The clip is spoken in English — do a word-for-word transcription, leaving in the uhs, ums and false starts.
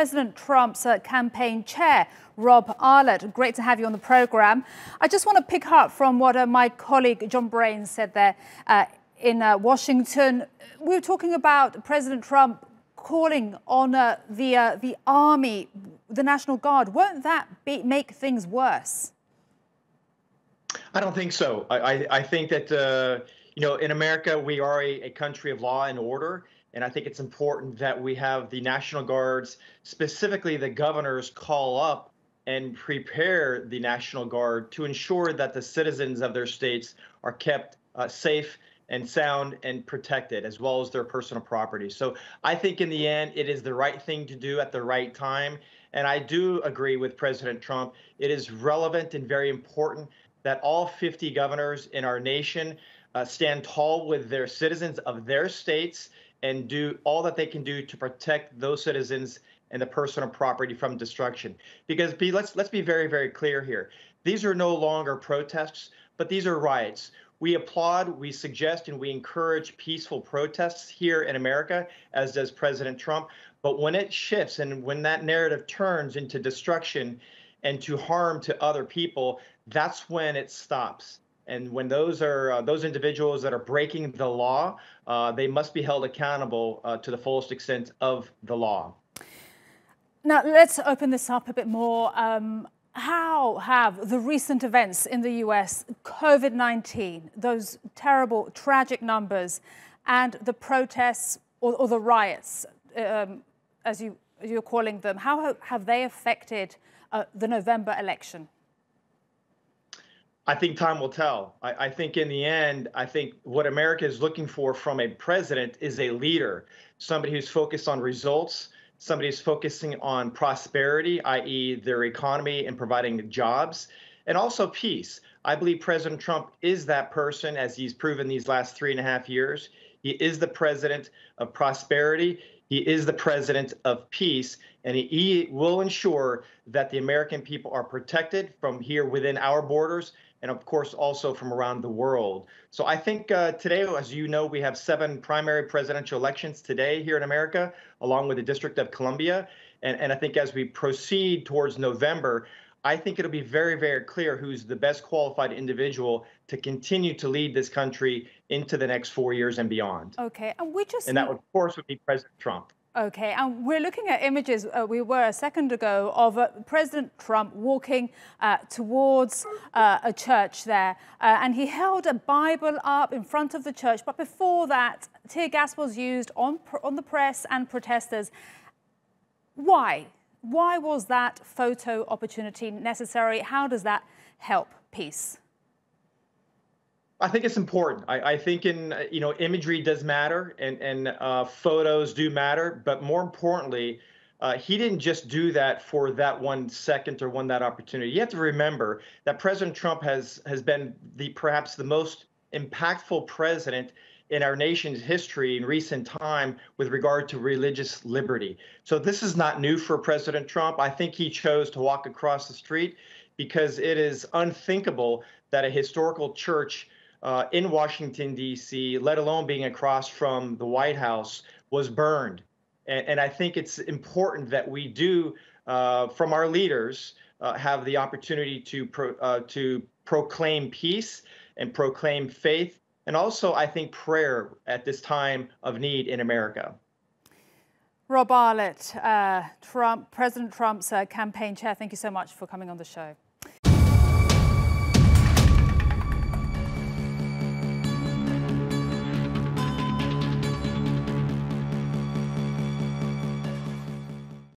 President Trump's uh, campaign chair, Robb Arlett. Great to have you on the program. I just want to pick up from what uh, my colleague John Brain said there uh, in uh, Washington. We were talking about President Trump calling on uh, the, uh, the army, the National Guard. Won't that be, make things worse? I don't think so. I, I, I think that, uh, you know, in America, we are a, a country of law and order. And I think it's important that we have the National Guards, specifically the governors, call up and prepare the National Guard to ensure that the citizens of their states are kept uh, safe and sound and protected, as well as their personal property. So I think in the end, it is the right thing to do at the right time. And I do agree with President Trump. It is relevant and very important that all fifty governors in our nation uh, stand tall with their citizens of their states and do all that they can do to protect those citizens and the personal property from destruction. Because be, let's, let's be very, very clear here. These are no longer protests, but these are riots. We applaud, we suggest, and we encourage peaceful protests here in America, as does President Trump. But when it shifts and when that narrative turns into destruction and to harm to other people, that's when it stops. And when those are uh, those individuals that are breaking the law, uh, they must be held accountable uh, to the fullest extent of the law. Now, let's open this up a bit more. Um, how have the recent events in the U S, COVID nineteen, those terrible, tragic numbers, and the protests or, or the riots, um, as you, you're calling them, how have they affected uh, the November election? I think time will tell. I, I think in the end, I think what America is looking for from a president is a leader, somebody who's focused on results, somebody who's focusing on prosperity, that is their economy and providing jobs, and also peace. I believe President Trump is that person, as he's proven these last three and a half years. He is the president of prosperity. He is the president of peace, and he will ensure that the American people are protected from here within our borders and, of course, also from around the world. So I think uh, today, as you know, we have seven primary presidential elections today here in America, along with the District of Columbia. And, and I think as we proceed towards November, I think it'll be very, very clear who's the best qualified individual to continue to lead this country into the next four years and beyond. Okay, and we just... And that, of course, would be President Trump. Okay, and we're looking at images, uh, we were a second ago, of uh, President Trump walking uh, towards uh, a church there. Uh, and he held a Bible up in front of the church. But before that, tear gas was used on, pr on the press and protesters. Why? Why was that photo opportunity necessary? How does that help peace? I think it's important. I, I think in, you know, imagery does matter and, and uh, photos do matter. But more importantly, uh, he didn't just do that for that one second or one that opportunity. You have to remember that President Trump has has been the perhaps the most impactful president in our nation's history in recent time with regard to religious liberty. So this is not new for President Trump. I think he chose to walk across the street because it is unthinkable that a historical church uh, in Washington, D C, let alone being across from the White House, was burned. And, and I think it's important that we do, uh, from our leaders, uh, have the opportunity to, pro uh, to proclaim peace and proclaim faith. And also, I think, prayer at this time of need in America. Robb Arlett, uh, Trump, President Trump's uh, campaign chair, thank you so much for coming on the show.